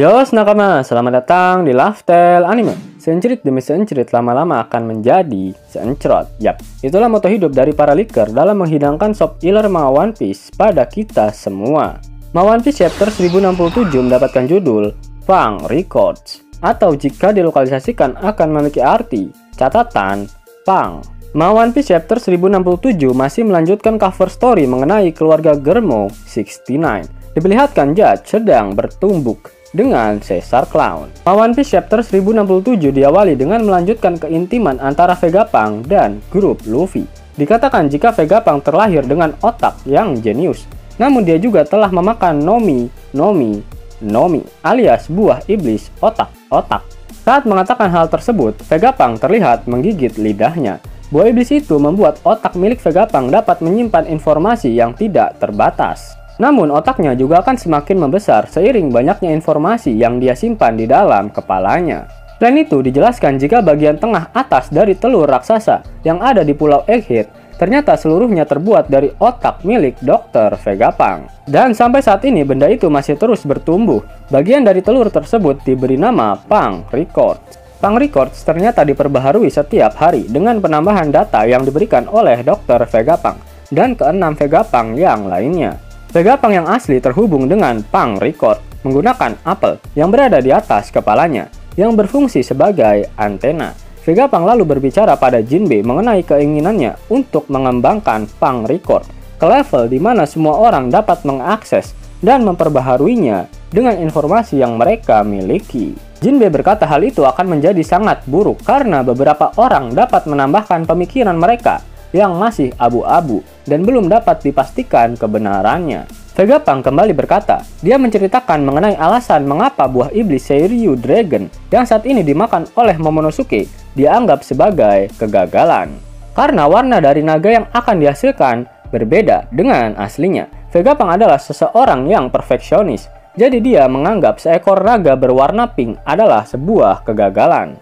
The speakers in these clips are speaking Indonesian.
Yo, nakama, selamat datang di Laugh Tale Anime. Seencerit demi seencerit lama-lama akan menjadi seencerot. Yap, itulah moto hidup dari para leaker dalam menghidangkan soft killer manga One Piece pada kita semua. Manga One Piece chapter 1067 mendapatkan judul Pang Records, atau jika dilokalisasikan akan memiliki arti catatan Pang. Manga One Piece chapter 1067 masih melanjutkan cover story mengenai keluarga Germo 69. Diperlihatkan Judge sedang bertumbuk dengan Caesar Clown. One Piece chapter 1067 diawali dengan melanjutkan keintiman antara Vegapunk dan grup Luffy. Dikatakan jika Vegapunk terlahir dengan otak yang jenius, namun dia juga telah memakan Nomi Nomi Nomi alias buah iblis otak-otak. Saat mengatakan hal tersebut, Vegapunk terlihat menggigit lidahnya. Buah iblis itu membuat otak milik Vegapunk dapat menyimpan informasi yang tidak terbatas. Namun otaknya juga akan semakin membesar seiring banyaknya informasi yang dia simpan di dalam kepalanya. Selain itu dijelaskan jika bagian tengah atas dari telur raksasa yang ada di pulau Egghead ternyata seluruhnya terbuat dari otak milik Dr. Vegapunk. Dan sampai saat ini benda itu masih terus bertumbuh. Bagian dari telur tersebut diberi nama Pang Records. Pang Records ternyata diperbaharui setiap hari dengan penambahan data yang diberikan oleh Dr. Vegapunk dan keenam Vegapunk yang lainnya. Vegapunk yang asli terhubung dengan Pang Record menggunakan apel yang berada di atas kepalanya yang berfungsi sebagai antena. Vegapunk lalu berbicara pada Jinbe mengenai keinginannya untuk mengembangkan Pang Record ke level di mana semua orang dapat mengakses dan memperbaharuinya dengan informasi yang mereka miliki. Jinbe berkata hal itu akan menjadi sangat buruk karena beberapa orang dapat menambahkan pemikiran mereka yang masih abu-abu dan belum dapat dipastikan kebenarannya. Vegapunk kembali berkata, dia menceritakan mengenai alasan mengapa buah iblis Seiryu Dragon yang saat ini dimakan oleh Momonosuke dianggap sebagai kegagalan. Karena warna dari naga yang akan dihasilkan berbeda dengan aslinya. Vegapunk adalah seseorang yang perfeksionis, jadi dia menganggap seekor naga berwarna pink adalah sebuah kegagalan.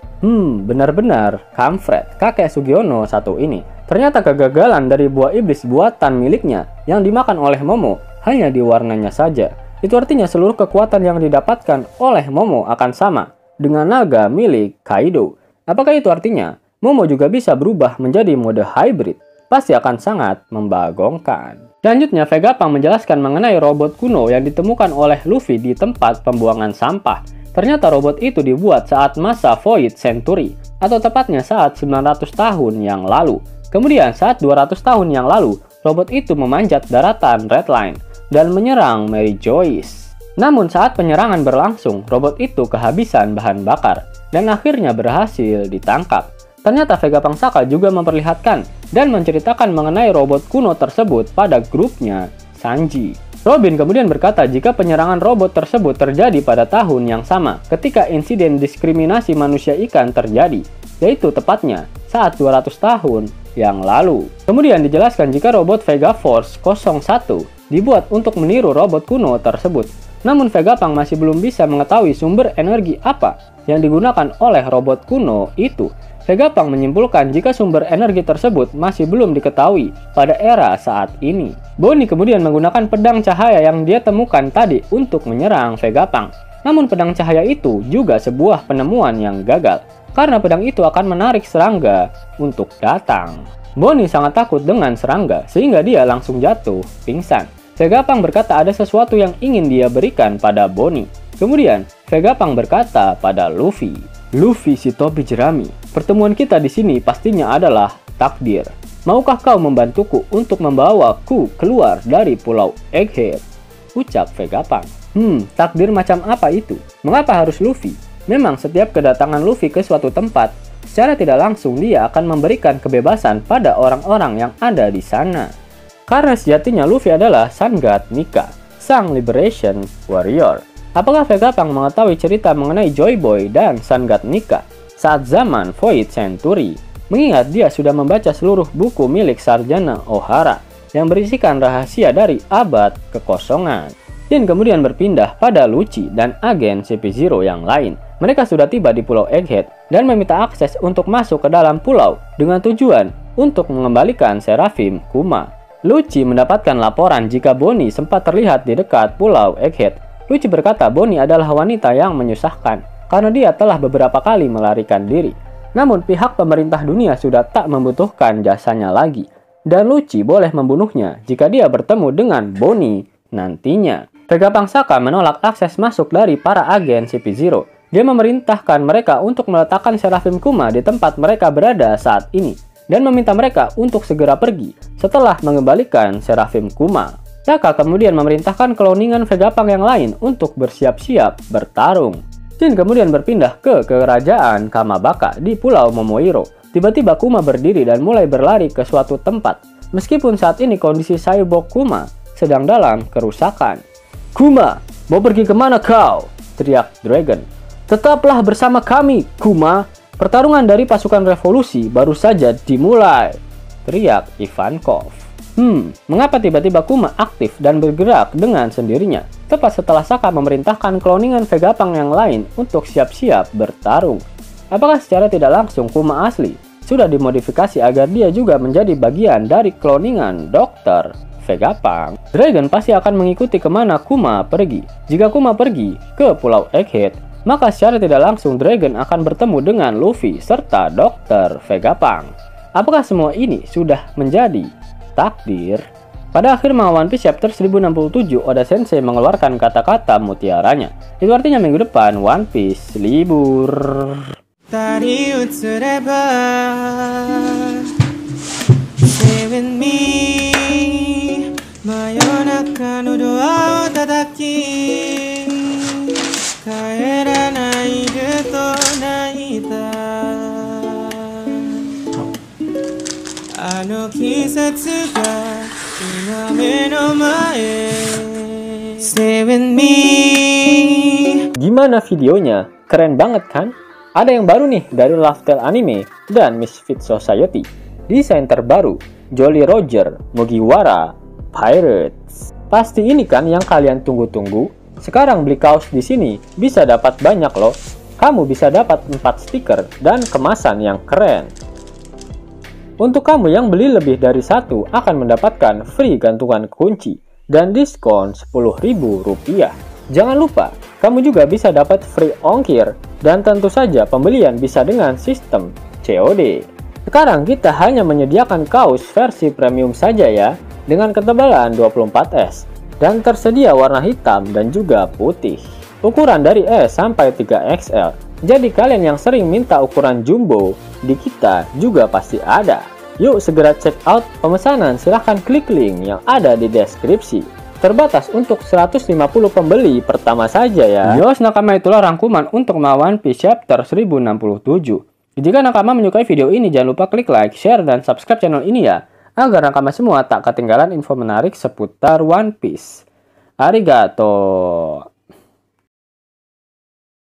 Benar-benar kampret kakek Sugiono satu ini. Ternyata kegagalan dari buah iblis buatan miliknya yang dimakan oleh Momo hanya di warnanya saja. Itu artinya seluruh kekuatan yang didapatkan oleh Momo akan sama dengan naga milik Kaido. Apakah itu artinya Momo juga bisa berubah menjadi mode hybrid? Pasti akan sangat membagongkan. Selanjutnya Vegapunk menjelaskan mengenai robot kuno yang ditemukan oleh Luffy di tempat pembuangan sampah. Ternyata robot itu dibuat saat masa Void Century atau tepatnya saat 900 tahun yang lalu. Kemudian saat 200 tahun yang lalu, robot itu memanjat daratan Redline dan menyerang Mary Joyce. Namun saat penyerangan berlangsung, robot itu kehabisan bahan bakar dan akhirnya berhasil ditangkap. Ternyata Vegapunk Shaka juga memperlihatkan dan menceritakan mengenai robot kuno tersebut pada grupnya Sanji. Robin kemudian berkata jika penyerangan robot tersebut terjadi pada tahun yang sama ketika insiden diskriminasi manusia ikan terjadi, yaitu tepatnya saat 200 tahun yang lalu. Kemudian dijelaskan jika robot Vega Force 01 dibuat untuk meniru robot kuno tersebut. Namun Vegapunk masih belum bisa mengetahui sumber energi apa yang digunakan oleh robot kuno itu. Vegapunk menyimpulkan jika sumber energi tersebut masih belum diketahui pada era saat ini. Bonnie kemudian menggunakan pedang cahaya yang dia temukan tadi untuk menyerang Vegapunk. Namun pedang cahaya itu juga sebuah penemuan yang gagal, karena pedang itu akan menarik serangga untuk datang. Bonnie sangat takut dengan serangga sehingga dia langsung jatuh pingsan. Vegapunk berkata ada sesuatu yang ingin dia berikan pada Bonnie. Kemudian Vegapunk berkata pada Luffy, "Luffy si topi jerami, pertemuan kita di sini pastinya adalah takdir. Maukah kau membantuku untuk membawaku keluar dari pulau Egghead?" ucap Vegapunk. Takdir macam apa itu? Mengapa harus Luffy? Memang setiap kedatangan Luffy ke suatu tempat, secara tidak langsung dia akan memberikan kebebasan pada orang-orang yang ada di sana. Karena sejatinya Luffy adalah Sun God Nika, sang Liberation Warrior. Apakah Vegapunk mengetahui cerita mengenai Joy Boy dan Sun God Nika saat zaman Void Century? Mengingat dia sudah membaca seluruh buku milik Sarjana Ohara yang berisikan rahasia dari abad kekosongan. Jin kemudian berpindah pada Lucci dan agen CP0 yang lain. Mereka sudah tiba di pulau Egghead dan meminta akses untuk masuk ke dalam pulau dengan tujuan untuk mengembalikan Seraphim Kuma. Lucci mendapatkan laporan jika Bonnie sempat terlihat di dekat pulau Egghead Lucci berkata Bonnie adalah wanita yang menyusahkan karena dia telah beberapa kali melarikan diri. Namun pihak pemerintah dunia sudah tak membutuhkan jasanya lagi. Dan Lucci boleh membunuhnya jika dia bertemu dengan Bonnie nantinya. Regapang Shaka menolak akses masuk dari para agen CP0. Dia memerintahkan mereka untuk meletakkan Seraphim Kuma di tempat mereka berada saat ini, dan meminta mereka untuk segera pergi setelah mengembalikan Seraphim Kuma. Shaka kemudian memerintahkan kloningan Vegapunk yang lain untuk bersiap-siap bertarung. Jin kemudian berpindah ke kerajaan Kamabaka di Pulau Momoiro. Tiba-tiba Kuma berdiri dan mulai berlari ke suatu tempat, meskipun saat ini kondisi cyborg Kuma sedang dalam kerusakan. "Kuma, mau pergi kemana kau?" teriak Dragon. "Tetaplah bersama kami, Kuma. Pertarungan dari pasukan revolusi baru saja dimulai," teriak Ivankov. Mengapa tiba-tiba Kuma aktif dan bergerak dengan sendirinya, tepat setelah Shaka memerintahkan kloningan Vegapunk yang lain untuk siap-siap bertarung? Apakah secara tidak langsung Kuma asli sudah dimodifikasi agar dia juga menjadi bagian dari kloningan Dr. Vegapunk? Dragon pasti akan mengikuti kemana Kuma pergi. Jika Kuma pergi ke Pulau Egghead, maka secara tidak langsung Dragon akan bertemu dengan Luffy serta Dr. Vegapunk. Apakah semua ini sudah menjadi takdir? Pada akhir manga One Piece chapter 1067, Oda Sensei mengeluarkan kata-kata mutiaranya. Itu artinya minggu depan One Piece libur. Gimana videonya? Keren banget kan? Ada yang baru nih dari Laugh Tale Anime dan Misfit Society. Desain terbaru Jolly Roger Mugiwara Pirates. Pasti ini kan yang kalian tunggu-tunggu. Sekarang beli kaos di sini bisa dapat banyak loh. Kamu bisa dapat 4 stiker dan kemasan yang keren. Untuk kamu yang beli lebih dari satu akan mendapatkan free gantungan kunci dan diskon Rp10.000. Jangan lupa, kamu juga bisa dapat free ongkir dan tentu saja pembelian bisa dengan sistem COD. Sekarang kita hanya menyediakan kaos versi premium saja ya, dengan ketebalan 24S. Dan tersedia warna hitam dan juga putih. Ukuran dari S sampai 3XL. Jadi kalian yang sering minta ukuran jumbo, di kita juga pasti ada. Yuk segera check out pemesanan, silahkan klik link yang ada di deskripsi. Terbatas untuk 150 pembeli pertama saja ya. Yos nakama, itulah rangkuman untuk One Piece chapter 1067. Jika nakama menyukai video ini, jangan lupa klik like, share, dan subscribe channel ini ya, agar nakama semua tak ketinggalan info menarik seputar One Piece. Arigato.